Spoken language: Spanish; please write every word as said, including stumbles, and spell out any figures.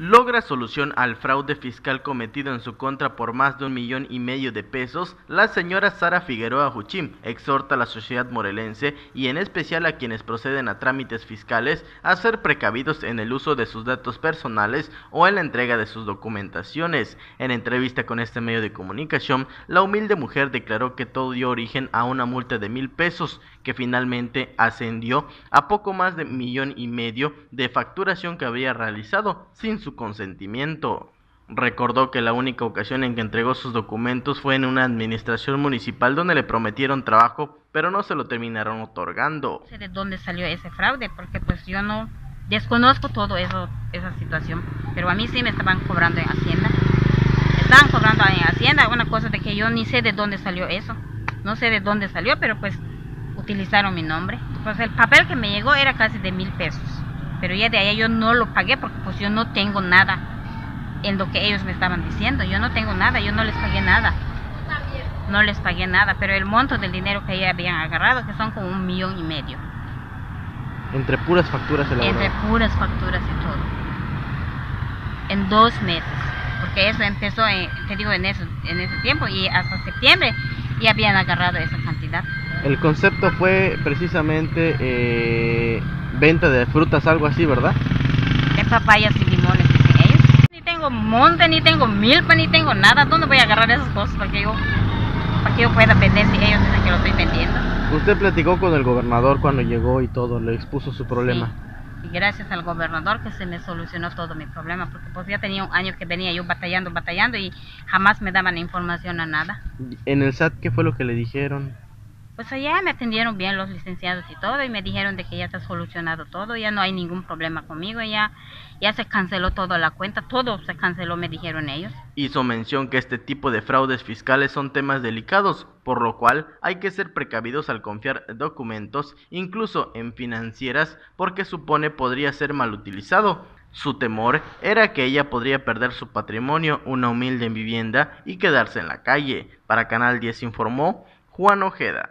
logra solución al fraude fiscal cometido en su contra por más de un millón y medio de pesos, la señora Sara Figueroa Huchim exhorta a la sociedad morelense y en especial a quienes proceden a trámites fiscales a ser precavidos en el uso de sus datos personales o en la entrega de sus documentaciones. En entrevista con este medio de comunicación, la humilde mujer declaró que todo dio origen a una multa de mil pesos que finalmente ascendió a poco más de un millón y medio de facturación que había realizado sin su consentimiento. Recordó que la única ocasión en que entregó sus documentos fue en una administración municipal donde le prometieron trabajo, pero no se lo terminaron otorgando. No sé de dónde salió ese fraude, porque pues yo no desconozco todo eso, esa situación, pero a mí sí me estaban cobrando en Hacienda. Me estaban cobrando en Hacienda, una cosa de que yo ni sé de dónde salió eso. No sé de dónde salió, pero pues utilizaron mi nombre. Pues el papel que me llegó era casi de mil pesos, pero ya de allá yo no lo pagué porque pues yo no tengo nada. En lo que ellos me estaban diciendo, yo no tengo nada, yo no les pagué nada, no les pagué nada, pero el monto del dinero que ya habían agarrado, que son como un millón y medio. Entre puras facturas elaboradas. Entre puras facturas y todo, en dos meses, porque eso empezó, en, te digo, en, eso, en ese tiempo y hasta septiembre ya habían agarrado esa cantidad. El concepto fue precisamente eh, venta de frutas, algo así, ¿verdad? De papayas y limones. No tengo monte, ni tengo milpa, ni tengo nada. ¿Dónde voy a agarrar esas cosas para que yo, para que yo pueda vender si ellos dicen que lo estoy vendiendo? Usted platicó con el gobernador cuando llegó y todo, le expuso su problema. Sí. Y gracias al gobernador que se me solucionó todo mi problema, porque pues ya tenía un año que venía yo batallando, batallando y jamás me daban información a nada. ¿En el S A T qué fue lo que le dijeron? Pues allá me atendieron bien los licenciados y todo, y me dijeron de que ya está solucionado todo, ya no hay ningún problema conmigo, ya, ya se canceló toda la cuenta, todo se canceló, me dijeron ellos. Hizo mención que este tipo de fraudes fiscales son temas delicados, por lo cual hay que ser precavidos al confiar documentos, incluso en financieras, porque supone podría ser mal utilizado. Su temor era que ella podría perder su patrimonio, una humilde vivienda y quedarse en la calle. Para Canal diez informó Juan Ojeda.